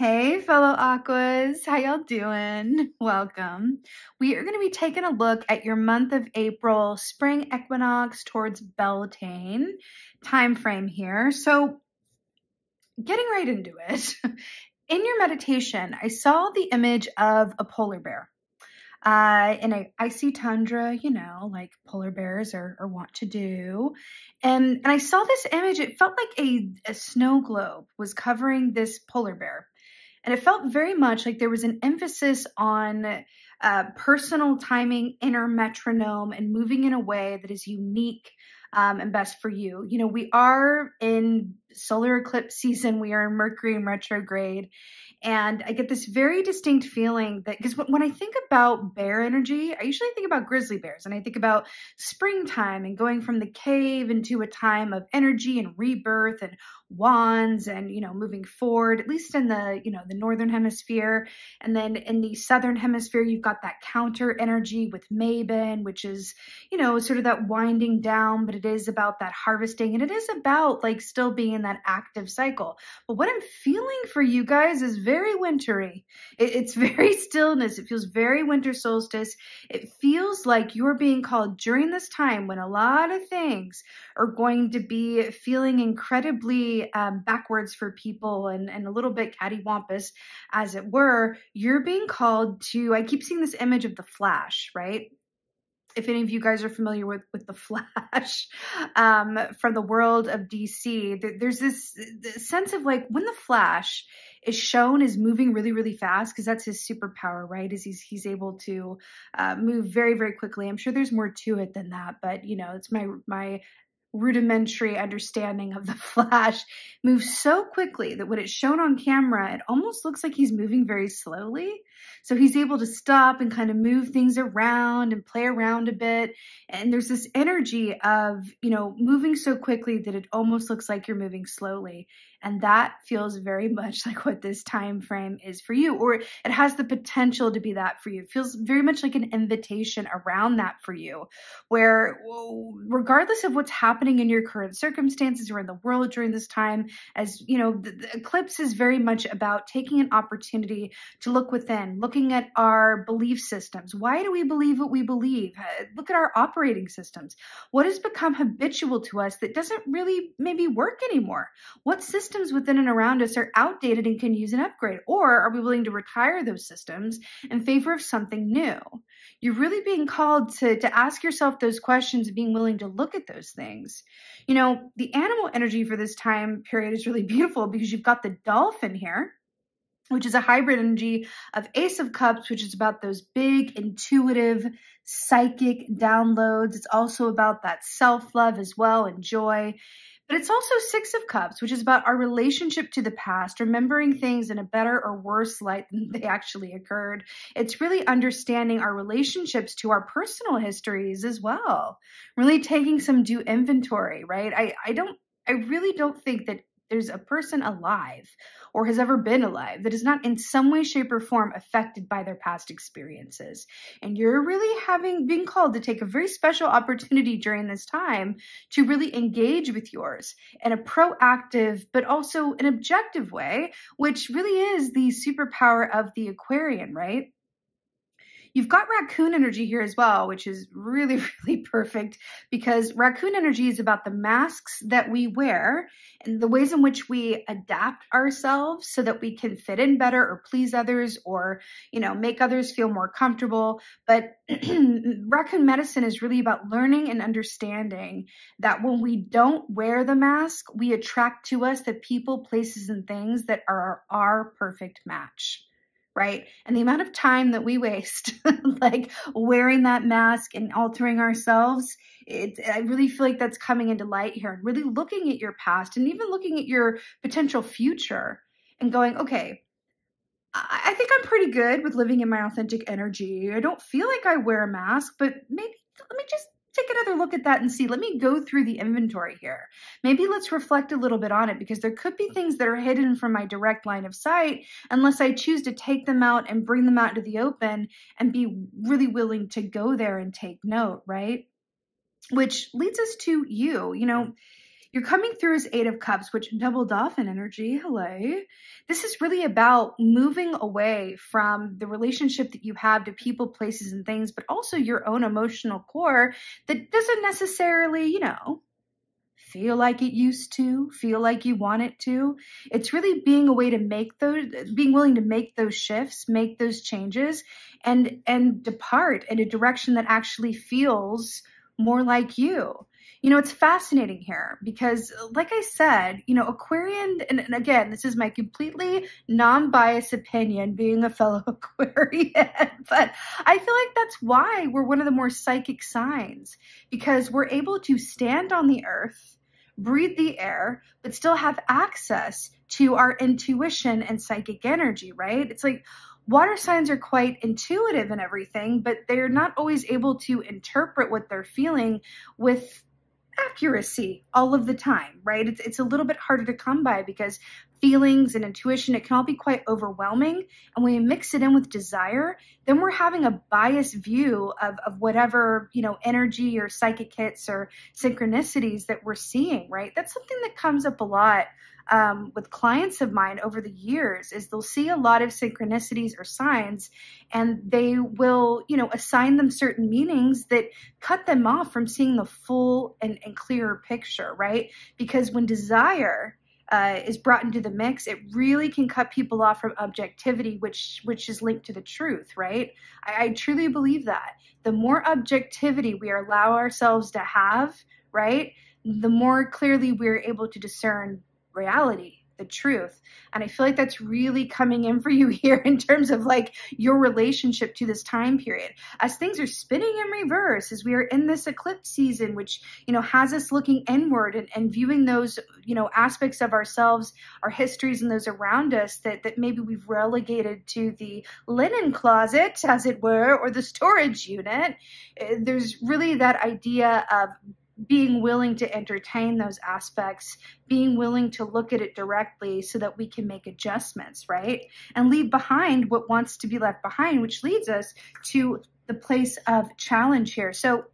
Hey fellow Aquas, how y'all doing? Welcome. We are going to be taking a look at your month of April, spring equinox towards Beltane time frame here. So getting right into it, in your meditation, I saw the image of a polar bear in an icy tundra, you know, like polar bears are wont to do. And I saw this image, it felt like a snow globe was covering this polar bear. And it felt very much like there was an emphasis on personal timing, inner metronome, and moving in a way that is unique and best for you. You know, we are in solar eclipse season. We are in Mercury in retrograde. And I get this very distinct feeling that, because when I think about bear energy, I usually think about grizzly bears. And I think about springtime and going from the cave into a time of energy and rebirth and wands and, you know, moving forward, at least in the, you know, the northern hemisphere. And then in the southern hemisphere, you've got that counter energy with Mabon, which is, you know, sort of that winding down, but it is about that harvesting. And it is about like still being in that active cycle. But what I'm feeling for you guys is very wintry. It's very stillness. It feels very winter solstice. It feels like you're being called during this time when a lot of things are going to be feeling incredibly backwards for people and a little bit cattywampus, as it were. You're being called to, I keep seeing this image of the Flash, right? If any of you guys are familiar with the Flash from the world of DC, there's this sense of like when the Flash is shown as moving really, really fast, because that's his superpower, right? Is he's able to move very, very quickly. I'm sure there's more to it than that, but you know, it's my rudimentary understanding of the Flash. Moves so quickly that when it's shown on camera, it almost looks like he's moving very slowly. So he's able to stop and kind of move things around and play around a bit. And there's this energy of, you know, moving so quickly that it almost looks like you're moving slowly. And that feels very much like what this time frame is for you, or it has the potential to be that for you. It feels very much like an invitation around that for you, where regardless of what's happening in your current circumstances or in the world during this time, as you know, the eclipse is very much about taking an opportunity to look within, looking at our belief systems. Why do we believe what we believe? Look at our operating systems. What has become habitual to us that doesn't really maybe work anymore? What systems within and around us are outdated and can use an upgrade? Or are we willing to retire those systems in favor of something new? You're really being called to ask yourself those questions and being willing to look at those things. You know, the animal energy for this time period is really beautiful because you've got the dolphin here, which is a hybrid energy of Ace of Cups, which is about those big, intuitive, psychic downloads. It's also about that self-love as well and joy. But it's also Six of Cups, which is about our relationship to the past, remembering things in a better or worse light than they actually occurred. It's really understanding our relationships to our personal histories as well. Really taking some due inventory, right? I really don't think that there's a person alive or has ever been alive that is not in some way, shape, or form affected by their past experiences. And you're really being called to take a very special opportunity during this time to really engage with yours in a proactive, but also an objective way, which really is the superpower of the Aquarian, right? You've got raccoon energy here as well, which is really, really perfect because raccoon energy is about the masks that we wear and the ways in which we adapt ourselves so that we can fit in better or please others or, you know, make others feel more comfortable. But raccoon medicine is really about learning and understanding that when we don't wear the mask, we attract to us the people, places, and things that are our perfect match. Right? And the amount of time that we waste, like wearing that mask and altering ourselves, I really feel like that's coming into light here and really looking at your past and even looking at your potential future and going, okay, I think I'm pretty good with living in my authentic energy. I don't feel like I wear a mask, but maybe let me just take another look at that and see. Let me go through the inventory here. Maybe let's reflect a little bit on it because there could be things that are hidden from my direct line of sight unless I choose to take them out and bring them out into the open and be really willing to go there and take note, right? Which leads us to you. You know, You're coming through as Eight of Cups, which double dolphin energy. Hello. This is really about moving away from the relationship that you have to people, places, and things, but also your own emotional core that doesn't necessarily, you know, feel like it used to, feel like you want it to. It's really being a way to make those, being willing to make those shifts, make those changes, and depart in a direction that actually feels more like you. You know, it's fascinating here because, like I said, you know, Aquarian, and again, this is my completely non-biased opinion being a fellow Aquarian, but I feel like that's why we're one of the more psychic signs, because we're able to stand on the earth, breathe the air, but still have access to our intuition and psychic energy, right? It's like, water signs are quite intuitive and everything, but they're not always able to interpret what they're feeling with accuracy all of the time, right? It's a little bit harder to come by because feelings and intuition, it can all be quite overwhelming. And when you mix it in with desire, then we're having a biased view of whatever, you know, energy or psychic hits or synchronicities that we're seeing, right? That's something that comes up a lot with clients of mine over the years, is they'll see a lot of synchronicities or signs, and they will, you know, assign them certain meanings that cut them off from seeing the full and clearer picture, right? Because when desire is brought into the mix, it really can cut people off from objectivity, which is linked to the truth, right? I truly believe that. The more objectivity we allow ourselves to have, right, the more clearly we're able to discern reality, the truth. And I feel like that's really coming in for you here in terms of like your relationship to this time period, as things are spinning in reverse, as we are in this eclipse season, which, you know, has us looking inward and viewing those, you know, aspects of ourselves, our histories, and those around us that maybe we've relegated to the linen closet, as it were, or the storage unit. There's really that idea of being willing to entertain those aspects, being willing to look at it directly so that we can make adjustments, right? And leave behind what wants to be left behind, which leads us to the place of challenge here. So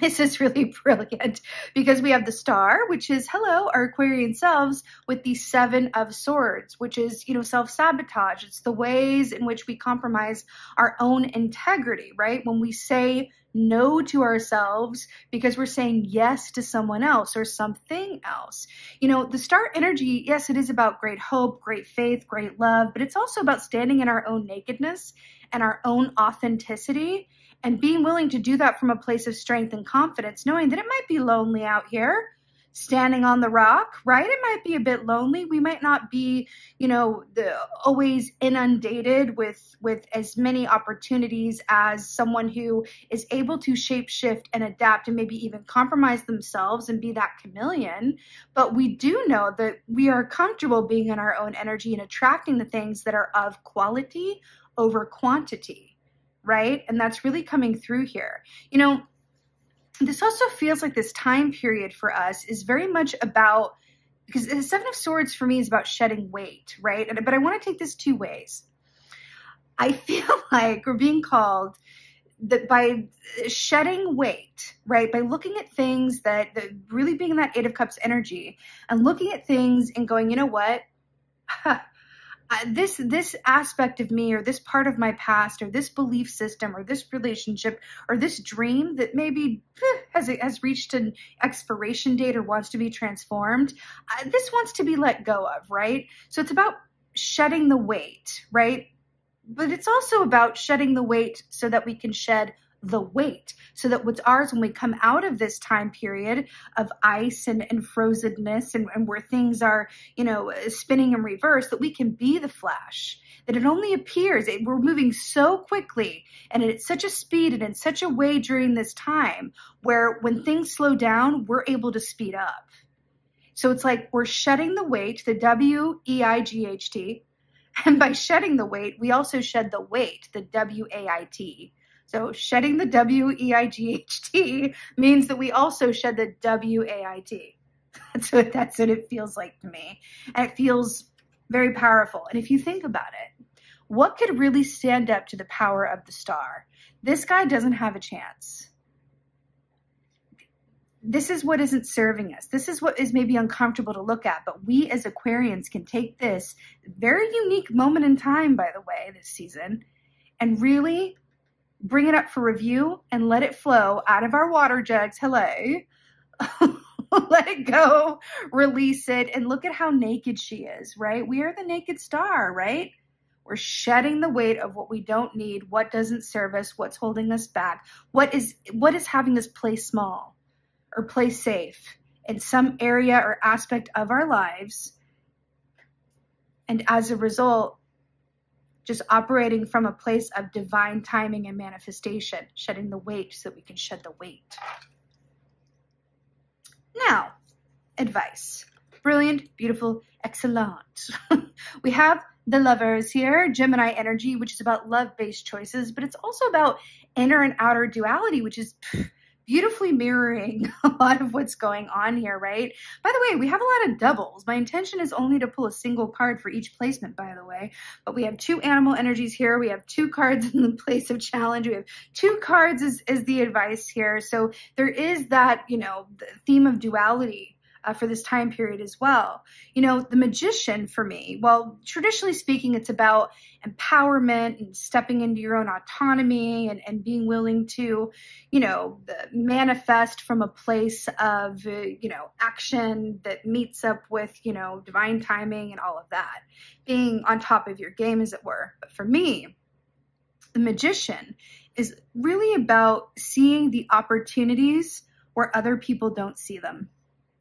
this is really brilliant because we have the star, which is, hello, our Aquarian selves, with the Seven of Swords, which is, you know, self-sabotage. It's the ways in which we compromise our own integrity, right? When we say no to ourselves because we're saying yes to someone else or something else. You know, the star energy, yes, it is about great hope, great faith, great love, but it's also about standing in our own nakedness and our own authenticity, and being willing to do that from a place of strength and confidence, knowing that it might be lonely out here, standing on the rock, right? It might be a bit lonely. We might not be, you know, always inundated with as many opportunities as someone who is able to shape shift and adapt and maybe even compromise themselves and be that chameleon. But we do know that we are comfortable being in our own energy and attracting the things that are of quality over quantity, right? And that's really coming through here. You know, this also feels like this time period for us is very much about, because the Seven of Swords for me is about shedding weight, right? But I want to take this two ways. I feel like we're being called that by shedding weight, right? By looking at things that really being in that Eight of Cups energy and looking at things and going, you know what? This aspect of me, or this part of my past, or this belief system, or this relationship, or this dream that maybe has reached an expiration date or wants to be transformed, this wants to be let go of, right? So it's about shedding the weight, right? But it's also about shedding the weight so that we can shed the weight, so that what's ours when we come out of this time period of ice and frozenness and where things are, you know, spinning in reverse, that we can be the flash, that it only appears, we're moving so quickly and at such a speed and in such a way during this time where when things slow down, we're able to speed up. So it's like we're shedding the weight, the W-E-I-G-H-T, and by shedding the weight, we also shed the weight, the W-A-I-T. So shedding the W-E-I-G-H-T means that we also shed the W-A-I-T. That's what it feels like to me. And it feels very powerful. And if you think about it, what could really stand up to the power of the star? This guy doesn't have a chance. this is what isn't serving us. This is what is maybe uncomfortable to look at, but we as Aquarians can take this very unique moment in time, by the way, this season, and really bring it up for review and let it flow out of our water jugs. Hello. Let it go, release it, and look at how naked she is, right? We are the naked star, right? We're shedding the weight of what we don't need, what doesn't serve us, what's holding us back, what is having us play small or play safe in some area or aspect of our lives. And as a result, just operating from a place of divine timing and manifestation, shedding the weight so that we can shed the weight. Now, advice. Brilliant, beautiful, excellent. We have the Lovers here, Gemini energy, which is about love-based choices, but it's also about inner and outer duality, which is beautifully mirroring a lot of what's going on here, right? By the way, we have a lot of doubles. My intention is only to pull a single card for each placement, by the way, but we have two animal energies here. We have two cards in the place of challenge. We have two cards is the advice here. So there is that, you know, the theme of duality for this time period as well. You know, the Magician for me, well, traditionally speaking, it's about empowerment and stepping into your own autonomy and being willing to, you know, manifest from a place of, you know, action that meets up with, you know, divine timing and all of that. Being on top of your game, as it were. But for me, the Magician is really about seeing the opportunities where other people don't see them.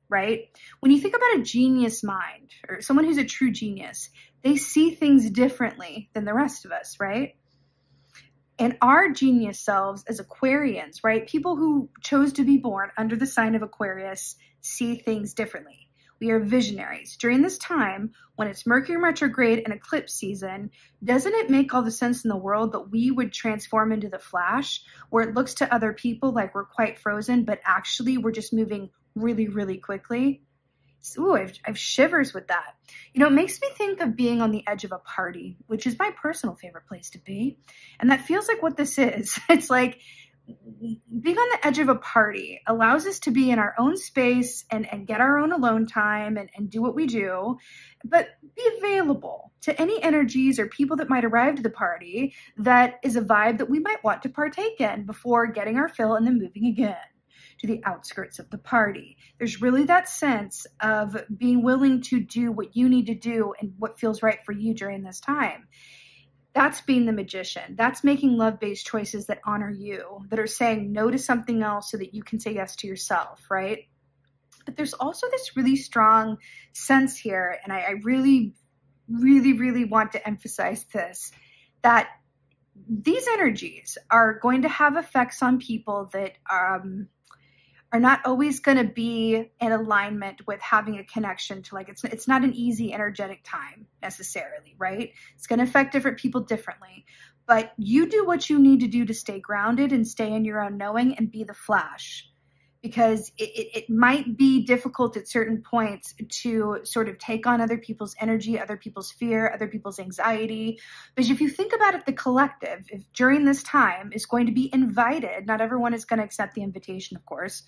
Right? When you think about a genius mind or someone who's a true genius, they see things differently than the rest of us, right? And our genius selves as Aquarians, right? People who chose to be born under the sign of Aquarius see things differently. We are visionaries. During this time, when it's Mercury retrograde and eclipse season, doesn't it make all the sense in the world that we would transform into the Flash, where it looks to other people like we're quite frozen, but actually we're just moving really, really quickly? Ooh, I've shivers with that. You know, it makes me think of being on the edge of a party, which is my personal favorite place to be. And that feels like what this is. It's like being on the edge of a party allows us to be in our own space and get our own alone time and do what we do, but be available to any energies or people that might arrive to the party that is a vibe that we might want to partake in before getting our fill and then moving again to the outskirts of the party. There's really that sense of being willing to do what you need to do and what feels right for you during this time. That's being the Magician. That's making love-based choices that honor you, that are saying no to something else so that you can say yes to yourself, right? But there's also this really strong sense here, and I really, really, really want to emphasize this, that these energies are going to have effects on people that are not always going to be in alignment with having a connection to, like, it's not an easy energetic time necessarily, right? It's going to affect different people differently, but you do what you need to do to stay grounded and stay in your own knowing and be the Flash, because it might be difficult at certain points to sort of take on other people's energy, other people's fear, other people's anxiety. Because if you think about it, the collective, if during this time is going to be invited, not everyone is going to accept the invitation, of course,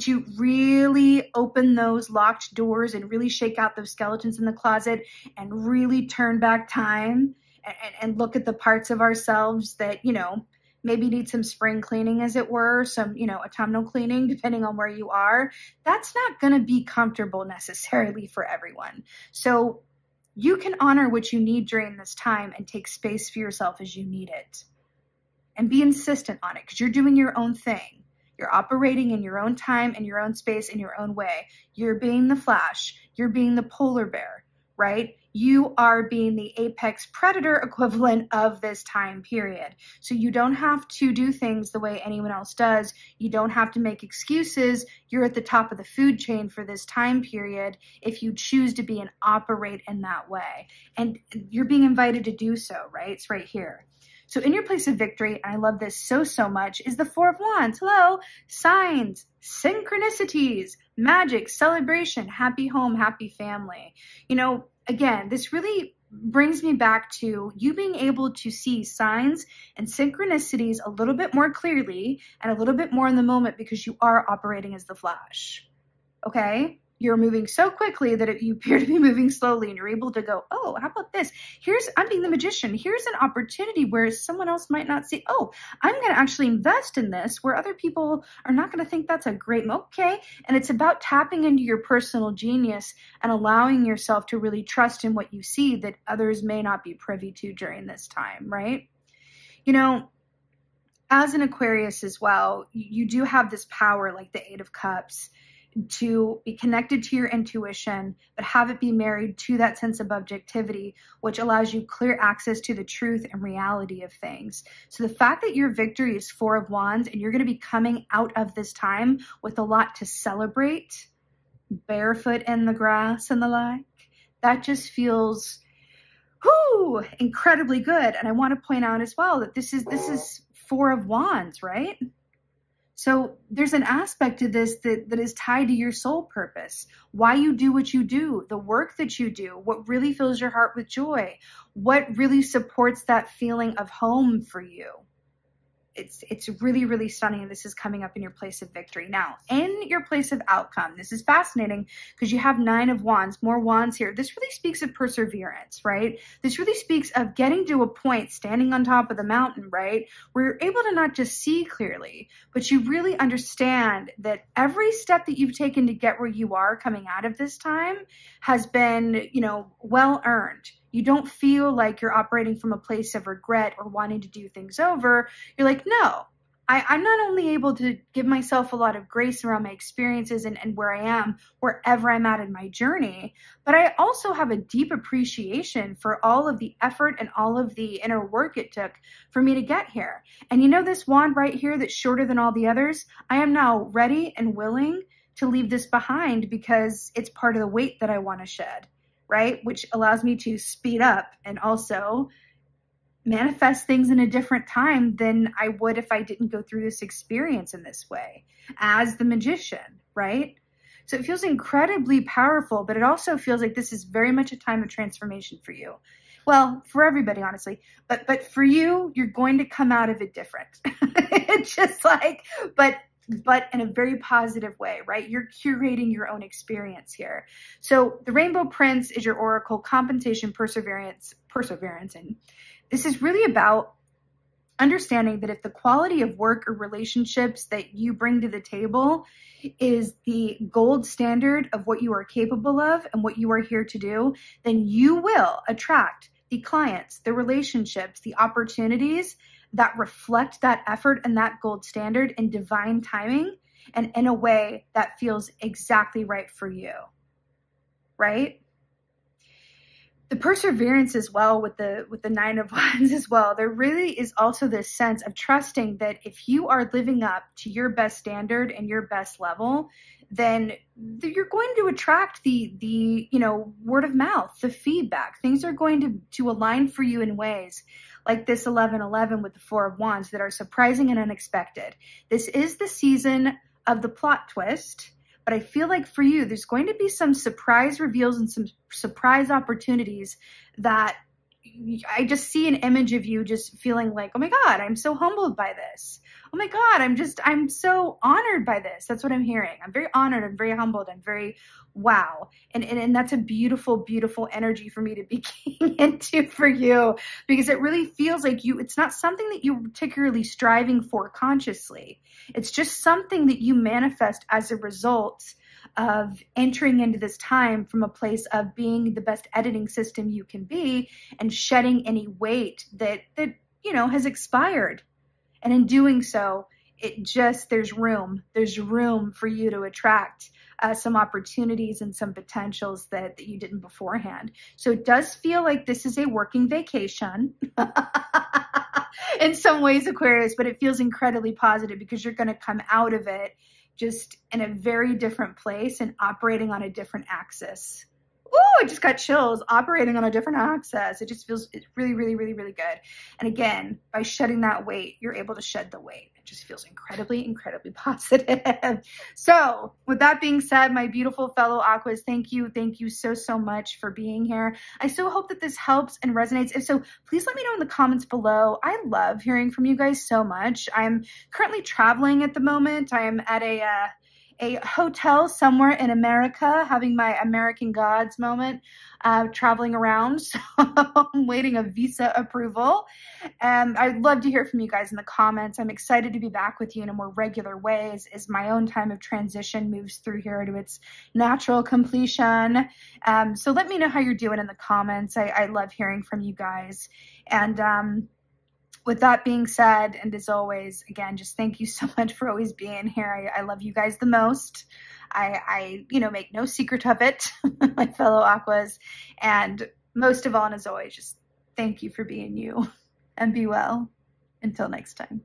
to really open those locked doors and really shake out those skeletons in the closet and really turn back time and look at the parts of ourselves that, you know, maybe need some spring cleaning, as it were, some, you know, autumnal cleaning, depending on where you are. That's not going to be comfortable necessarily for everyone. So you can honor what you need during this time and take space for yourself as you need it. And be insistent on it, because you're doing your own thing. You're operating in your own time, in your own space, in your own way. You're being the Flash. You're being the polar bear, right? You are being the apex predator equivalent of this time period. So you don't have to do things the way anyone else does. You don't have to make excuses. You're at the top of the food chain for this time period if you choose to be and operate in that way. And you're being invited to do so, right? It's right here. So in your place of victory, and I love this so, so much, is the Four of Wands. Hello, signs, synchronicities, magic, celebration, happy home, happy family. You know, again, this really brings me back to you being able to see signs and synchronicities a little bit more clearly and a little bit more in the moment, because you are operating as the Flash, okay? You're moving so quickly that you appear to be moving slowly, and you're able to go, oh, how about this? Here's, I'm being the magician. Here's an opportunity where someone else might not see. Oh, I'm going to actually invest in this where other people are not going to think that's a great, okay. And it's about tapping into your personal genius and allowing yourself to really trust in what you see that others may not be privy to during this time, right? You know, as an Aquarius as well, you do have this power, like the Eight of Cups, to be connected to your intuition, but have it be married to that sense of objectivity, which allows you clear access to the truth and reality of things. So the fact that your victory is Four of Wands, and you're going to be coming out of this time with a lot to celebrate, barefoot in the grass and the like, that just feels, whoo, incredibly good. And I want to point out as well that this is Four of Wands, right? So there's an aspect to this that is tied to your soul purpose, why you do what you do, the work that you do, what really fills your heart with joy, what really supports that feeling of home for you. It's really, really stunning. And this is coming up in your place of victory. Now, in your place of outcome, this is fascinating because you have Nine of Wands, more wands here. This really speaks of perseverance, right? This really speaks of getting to a point, standing on top of the mountain, right? Where you're able to not just see clearly, but you really understand that every step that you've taken to get where you are coming out of this time has been, you know, well-earned. You don't feel like you're operating from a place of regret or wanting to do things over. You're like, no, I'm not only able to give myself a lot of grace around my experiences and where I am, wherever I'm at in my journey, but I also have a deep appreciation for all of the effort and all of the inner work it took for me to get here. And you know this wand right here that's shorter than all the others? I am now ready and willing to leave this behind because it's part of the weight that I want to shed, right? Which allows me to speed up and also manifest things in a different time than I would if I didn't go through this experience in this way as the magician, right? So it feels incredibly powerful, but it also feels like this is very much a time of transformation for you. Well, for everybody, honestly, but for you, you're going to come out of it different. It's just like, but in a very positive way, right? You're curating your own experience here. So the Rainbow Prince is your oracle, compensation, perseverance. And this is really about understanding that if the quality of work or relationships that you bring to the table is the gold standard of what you are capable of and what you are here to do, then you will attract the clients, the relationships, the opportunities that reflect that effort and that gold standard in divine timing and in a way that feels exactly right for you, right? The perseverance as well with the Nine of Wands as well, there really is also this sense of trusting that if you are living up to your best standard and your best level, then you're going to attract the you know, word of mouth, the feedback. Things are going to align for you in ways like this 11-11 with the Four of Wands that are surprising and unexpected. This is the season of the plot twist, but I feel like for you, there's going to be some surprise reveals and some surprise opportunities that I just see an image of you just feeling like, oh my God, I'm so humbled by this. Oh my God, I'm so honored by this. That's what I'm hearing. I'm very honored. I'm very humbled. I'm very, wow. And that's a beautiful, beautiful energy for me to be keying into for you, because it really feels like it's not something that you're particularly striving for consciously. It's just something that you manifest as a result of entering into this time from a place of being the best editing system you can be and shedding any weight that you know, has expired. And in doing so, there's room for you to attract some opportunities and some potentials that you didn't beforehand. So it does feel like this is a working vacation in some ways, Aquarius, but it feels incredibly positive because you're going to come out of it just in a very different place and operating on a different axis, I just got chills operating on a different axis. It just feels really good. And again, by shedding that weight, you're able to shed the weight. It just feels incredibly positive. So with that being said, my beautiful fellow Aquas, thank you so much for being here. I so hope that this helps and resonates. If so, please let me know in the comments below. I love hearing from you guys so much. I'm currently traveling at the moment. I am at a hotel somewhere in America, having my American Gods moment, traveling around. So I'm waiting a visa approval. And I'd love to hear from you guys in the comments. I'm excited to be back with you in a more regular way as my own time of transition moves through here to its natural completion. So let me know how you're doing in the comments. I love hearing from you guys. And, with that being said, and as always, again, just thank you so much for always being here. I love you guys the most. I you know, make no secret of it, my fellow Aquas. And most of all, and as always, just thank you for being you, and be well until next time.